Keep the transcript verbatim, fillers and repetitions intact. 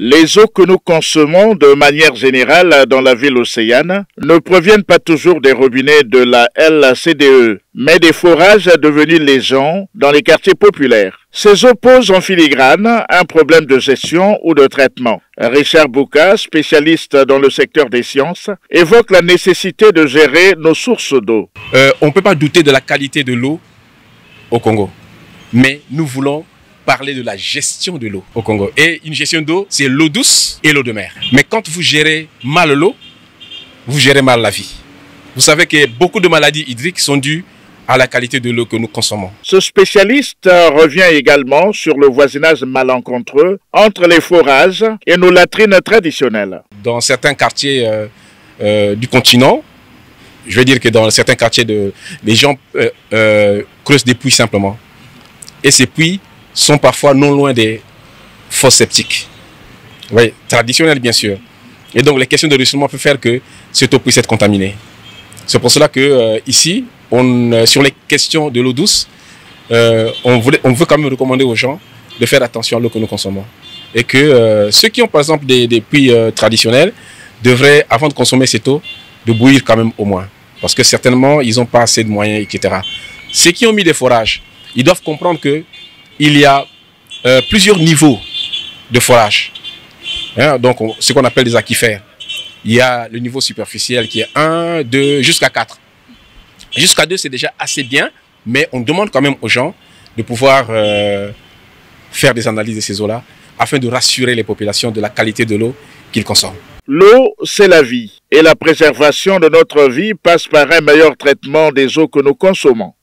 Les eaux que nous consommons de manière générale dans la ville océane ne proviennent pas toujours des robinets de la L A C D E, mais des forages devenus légendes dans les quartiers populaires. Ces eaux posent en filigrane un problème de gestion ou de traitement. Richard Bouka, spécialiste dans le secteur des sciences, évoque la nécessité de gérer nos sources d'eau. Euh, on ne peut pas douter de la qualité de l'eau au Congo, mais nous voulons parler de la gestion de l'eau au Congo. Et une gestion d'eau, c'est l'eau douce et l'eau de mer. Mais quand vous gérez mal l'eau, vous gérez mal la vie. Vous savez que beaucoup de maladies hydriques sont dues à la qualité de l'eau que nous consommons. Ce spécialiste revient également sur le voisinage malencontreux entre les forages et nos latrines traditionnelles. Dans certains quartiers euh, euh, du continent, je veux dire que dans certains quartiers, de, les gens euh, euh, creusent des puits simplement. Et ces puits sont parfois non loin des fosses septiques. Oui, traditionnelles bien sûr. Et donc les questions de ruissellement peuvent faire que cette eau puisse être contaminée. C'est pour cela que euh, ici, on, euh, sur les questions de l'eau douce, euh, on, voulait, on veut quand même recommander aux gens de faire attention à l'eau que nous consommons. Et que euh, ceux qui ont par exemple des, des puits euh, traditionnels devraient, avant de consommer cette eau, de bouillir quand même au moins. Parce que certainement, ils n'ont pas assez de moyens, et cetera. Ceux qui ont mis des forages, ils doivent comprendre que il y a euh, plusieurs niveaux de forage, hein, donc on, ce qu'on appelle des aquifères. Il y a le niveau superficiel qui est un, deux, jusqu'à quatre. Jusqu'à deux, c'est déjà assez bien, mais on demande quand même aux gens de pouvoir euh, faire des analyses de ces eaux-là afin de rassurer les populations de la qualité de l'eau qu'ils consomment. L'eau, c'est la vie, et la préservation de notre vie passe par un meilleur traitement des eaux que nous consommons.